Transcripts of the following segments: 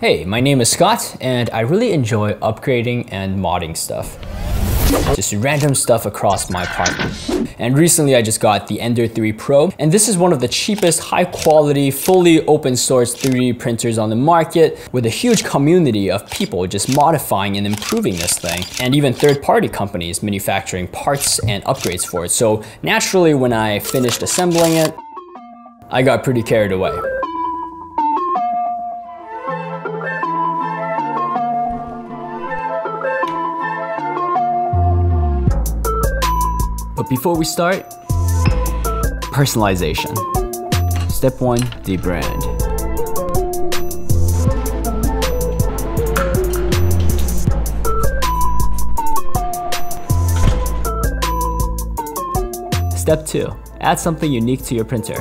Hey, my name is Scott, and I really enjoy upgrading and modding stuff. Just random stuff across my apartment. And recently I just got the Ender 3 Pro, and this is one of the cheapest, high quality, fully open source 3D printers on the market, with a huge community of people just modifying and improving this thing, and even third-party companies manufacturing parts and upgrades for it. So naturally, when I finished assembling it, I got pretty carried away. But before we start, personalization. Step one, debrand. Step two, add something unique to your printer.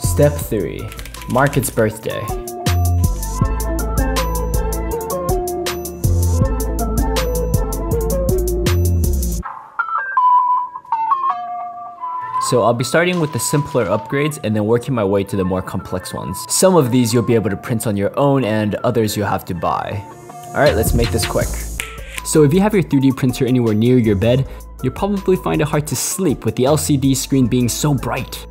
Step three, mark its birthday. So I'll be starting with the simpler upgrades and then working my way to the more complex ones. Some of these you'll be able to print on your own and others you'll have to buy. All right, let's make this quick. So if you have your 3D printer anywhere near your bed, you'll probably find it hard to sleep with the LCD screen being so bright.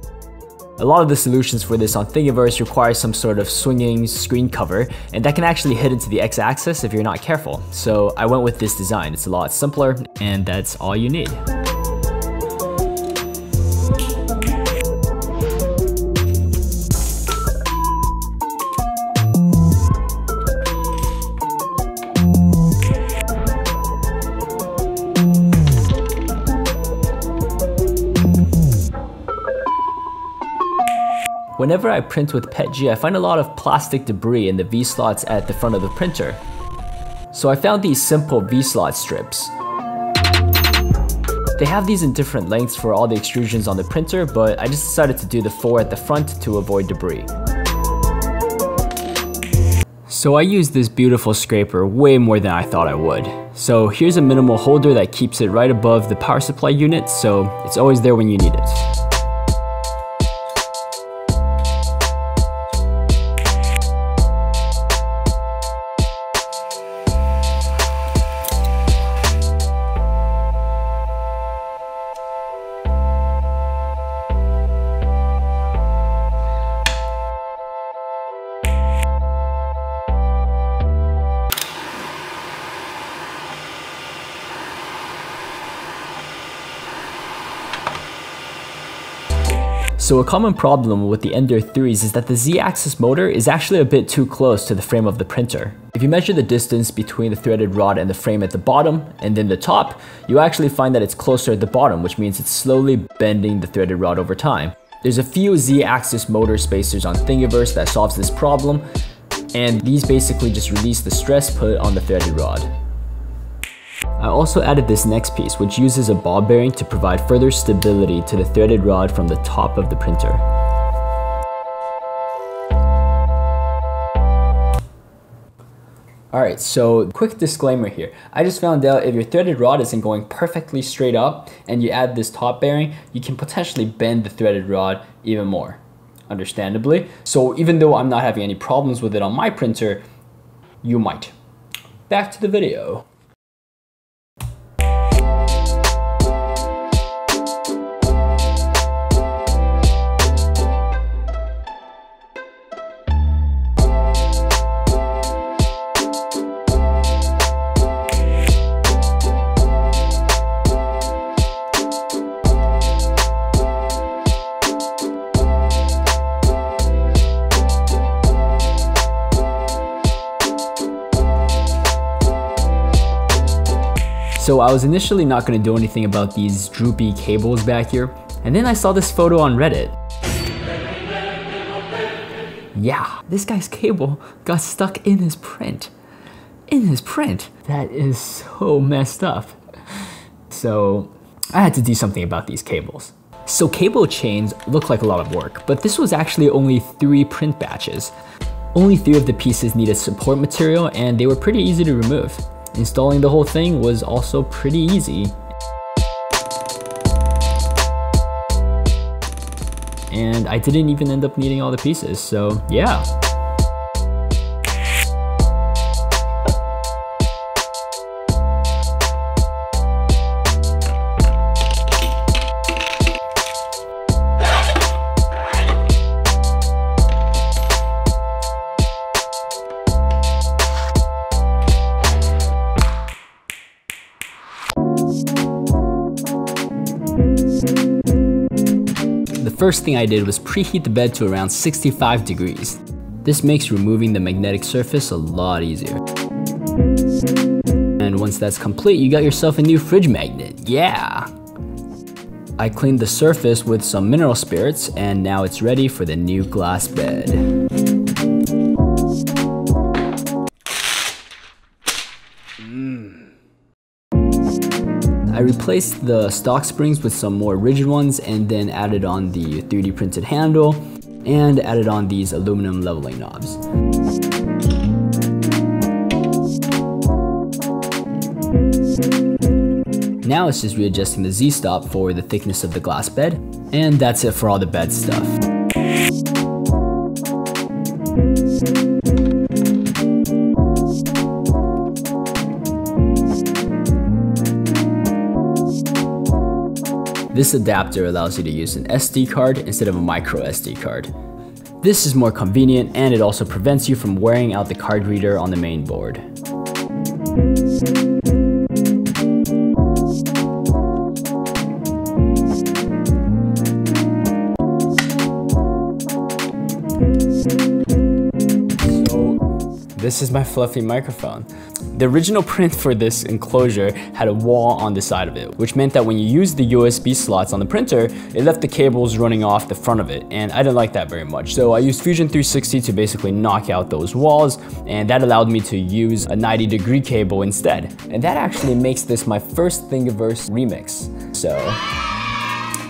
A lot of the solutions for this on Thingiverse require some sort of swinging screen cover, and that can actually hit into the X-axis if you're not careful. So I went with this design. It's a lot simpler, and that's all you need. Whenever I print with PETG, I find a lot of plastic debris in the V-slots at the front of the printer. So I found these simple V-slot strips. They have these in different lengths for all the extrusions on the printer, but I just decided to do the 4 at the front to avoid debris. So I used this beautiful scraper way more than I thought I would. So here's a minimal holder that keeps it right above the power supply unit, so it's always there when you need it. So a common problem with the Ender 3s is that the Z-axis motor is actually a bit too close to the frame of the printer. If you measure the distance between the threaded rod and the frame at the bottom and then the top, you actually find that it's closer at the bottom, which means it's slowly bending the threaded rod over time. There's a few Z-axis motor spacers on Thingiverse that solves this problem, and these basically just release the stress put on the threaded rod. I also added this next piece, which uses a ball bearing to provide further stability to the threaded rod from the top of the printer. Alright, so quick disclaimer here. I just found out if your threaded rod isn't going perfectly straight up and you add this top bearing, you can potentially bend the threaded rod even more, understandably. So even though I'm not having any problems with it on my printer, you might. Back to the video. So I was initially not going to do anything about these droopy cables back here, and then I saw this photo on Reddit. Yeah, this guy's cable got stuck in his print. That is so messed up. So I had to do something about these cables. So cable chains look like a lot of work, but this was actually only 3 print batches. Only 3 of the pieces needed support material, and they were pretty easy to remove. Installing the whole thing was also pretty easy. and I didn't even end up needing all the pieces, so yeah. First thing I did was preheat the bed to around 65 degrees. This makes removing the magnetic surface a lot easier. And once that's complete, you got yourself a new fridge magnet, yeah! I cleaned the surface with some mineral spirits and now it's ready for the new glass bed. I replaced the stock springs with some more rigid ones and then added on the 3D printed handle and added on these aluminum leveling knobs. Now it's just readjusting the Z-stop for the thickness of the glass bed, and that's it for all the bed stuff. This adapter allows you to use an SD card instead of a micro SD card. This is more convenient and it also prevents you from wearing out the card reader on the main board. This is my fluffy microphone. The original print for this enclosure had a wall on the side of it, which meant that when you used the USB slots on the printer, it left the cables running off the front of it, and I didn't like that very much. So I used Fusion 360 to basically knock out those walls, and that allowed me to use a 90-degree cable instead. And that actually makes this my first Thingiverse remix. So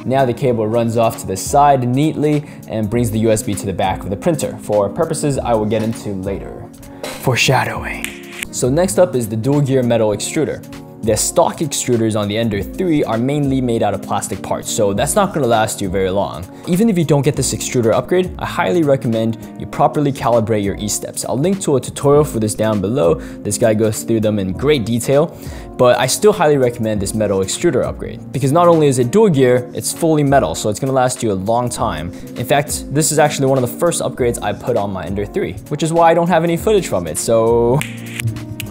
now the cable runs off to the side neatly and brings the USB to the back of the printer for purposes I will get into later. Foreshadowing. So next up is the dual gear metal extruder. The stock extruders on the Ender 3 are mainly made out of plastic parts, so that's not going to last you very long. Even if you don't get this extruder upgrade, I highly recommend you properly calibrate your E-steps. I'll link to a tutorial for this down below. This guy goes through them in great detail, but I still highly recommend this metal extruder upgrade because not only is it dual gear, it's fully metal, so it's going to last you a long time. In fact, this is actually one of the first upgrades I put on my Ender 3, which is why I don't have any footage from it, so...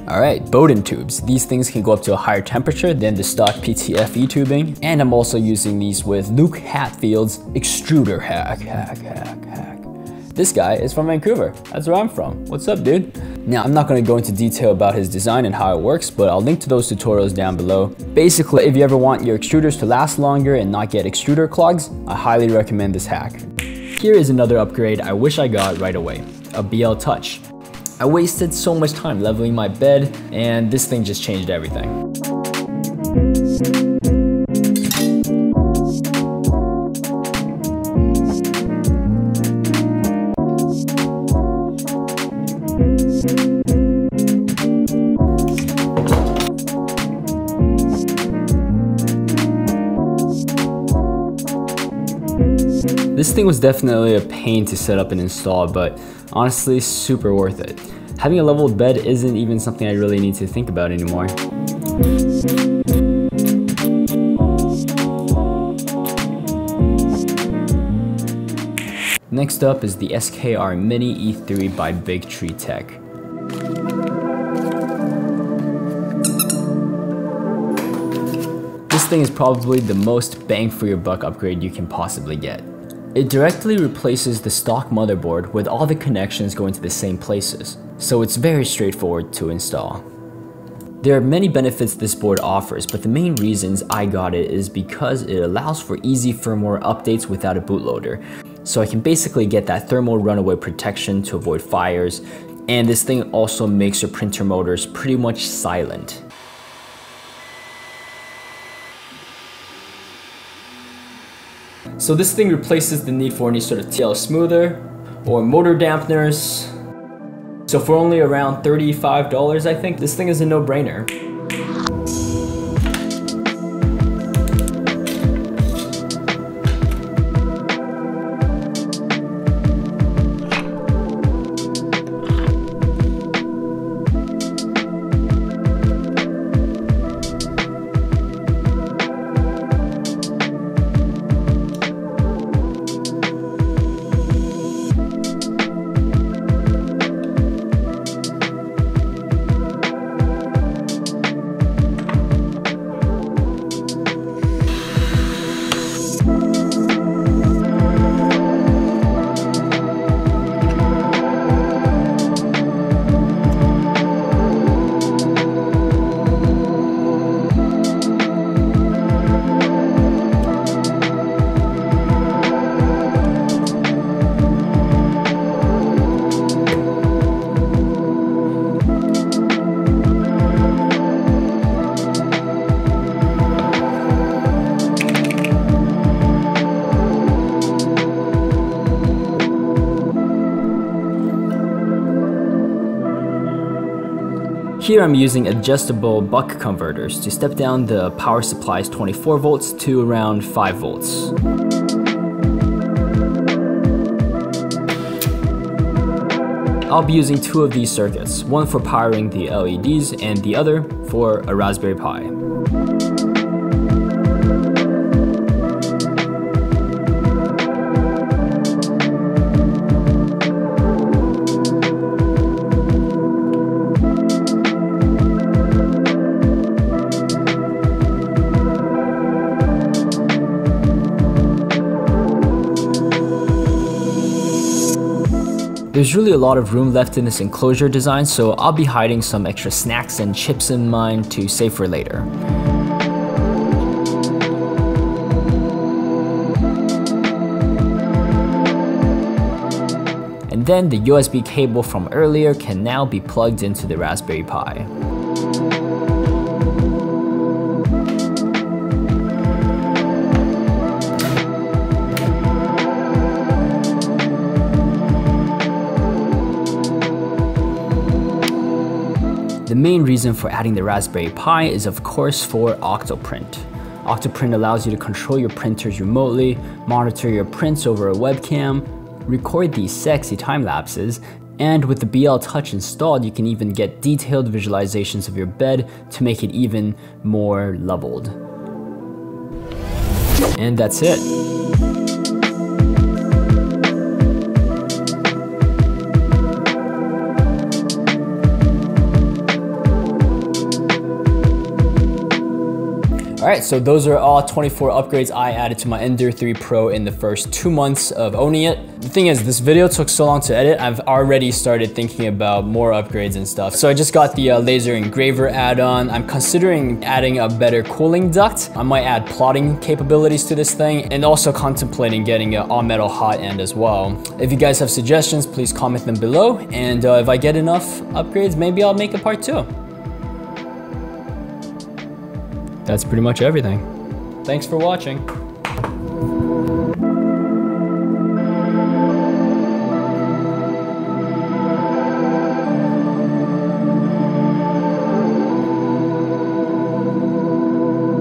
Alright, Bowden tubes. These things can go up to a higher temperature than the stock PTFE tubing. And I'm also using these with Luke Hatfield's extruder hack. This guy is from Vancouver. That's where I'm from. What's up, dude? Now, I'm not going to go into detail about his design and how it works, but I'll link to those tutorials down below. Basically, if you ever want your extruders to last longer and not get extruder clogs, I highly recommend this hack. Here is another upgrade I wish I got right away, a BLTouch. I wasted so much time leveling my bed, and this thing just changed everything. This thing was definitely a pain to set up and install, but honestly, super worth it. Having a leveled bed isn't even something I really need to think about anymore. Next up is the SKR mini E3 by BigTreeTech. This thing is probably the most bang for your buck upgrade you can possibly get. It directly replaces the stock motherboard with all the connections going to the same places, so it's very straightforward to install. There are many benefits this board offers, but the main reasons I got it is because it allows for easy firmware updates without a bootloader, so I can basically get that thermal runaway protection to avoid fires, and this thing also makes your printer motors pretty much silent. So this thing replaces the need for any sort of TL smoother or motor dampeners. So for only around $35, I think, this thing is a no-brainer. here I'm using adjustable buck converters to step down the power supply's 24 volts to around 5 volts. I'll be using two of these circuits, one for powering the LEDs and the other for a Raspberry Pi. There's really a lot of room left in this enclosure design, so I'll be hiding some extra snacks and chips in mine to save for later. And then the USB cable from earlier can now be plugged into the Raspberry Pi. The main reason for adding the Raspberry Pi is of course for Octoprint. Octoprint allows you to control your printers remotely, monitor your prints over a webcam, record these sexy time lapses, and with the BLTouch installed you can even get detailed visualizations of your bed to make it even more leveled. And that's it. Alright, so those are all 24 upgrades I added to my Ender 3 Pro in the first 2 months of owning it. The thing is, this video took so long to edit, I've already started thinking about more upgrades and stuff. So I just got the laser engraver add-on. I'm considering adding a better cooling duct. I might add plotting capabilities to this thing, and also contemplating getting an all-metal hot end as well. If you guys have suggestions, please comment them below, and if I get enough upgrades, maybe I'll make a part 2. That's pretty much everything. Thanks for watching.